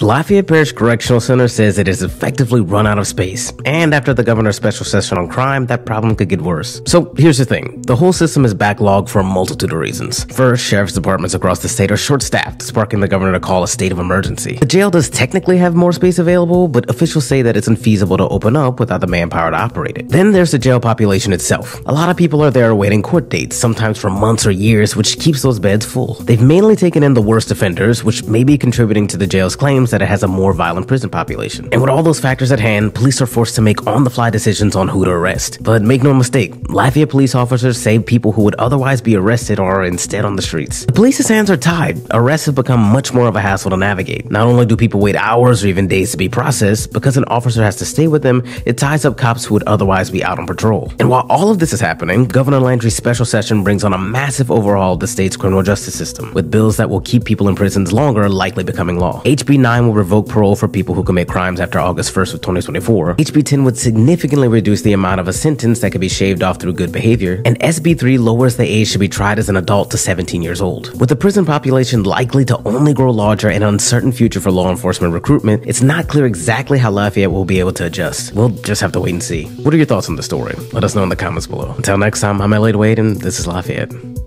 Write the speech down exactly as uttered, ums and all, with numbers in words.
Lafayette Parish Correctional Center says it has effectively run out of space, and after the governor's special session on crime, that problem could get worse. So here's the thing, the whole system is backlogged for a multitude of reasons. First, sheriff's departments across the state are short-staffed, sparking the governor to call a state of emergency. The jail does technically have more space available, but officials say that it's infeasible to open up without the manpower to operate it. Then there's the jail population itself. A lot of people are there awaiting court dates, sometimes for months or years, which keeps those beds full. They've mainly taken in the worst offenders, which may be contributing to the jail's claims that it has a more violent prison population. And with all those factors at hand, police are forced to make on-the-fly decisions on who to arrest. But make no mistake, Lafayette police officers save people who would otherwise be arrested or are instead on the streets. The police's hands are tied. Arrests have become much more of a hassle to navigate. Not only do people wait hours or even days to be processed, because an officer has to stay with them, it ties up cops who would otherwise be out on patrol. And while all of this is happening, Governor Landry's special session brings on a massive overhaul of the state's criminal justice system, with bills that will keep people in prisons longer likely becoming law. H B nine will revoke parole for people who commit crimes after August first of twenty twenty-four. H B ten would significantly reduce the amount of a sentence that could be shaved off through good behavior, and S B three lowers the age to be tried as an adult to seventeen years old. With the prison population likely to only grow larger and an uncertain future for law enforcement recruitment, it's not clear exactly how Lafayette will be able to adjust. We'll just have to wait and see. What are your thoughts on the story? Let us know in the comments below. Until next time, I'm Elliot Wade, and this is Lafayette.